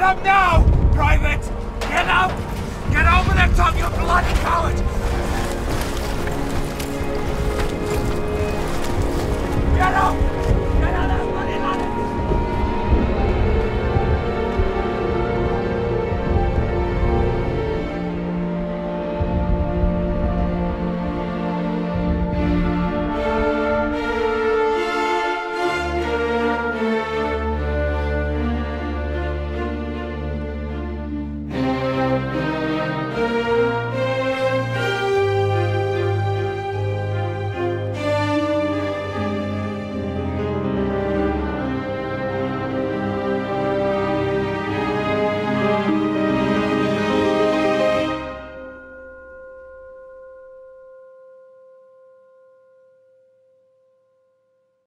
Get up now, Private! Get up! Get over there, Tom, you bloody coward! Get up!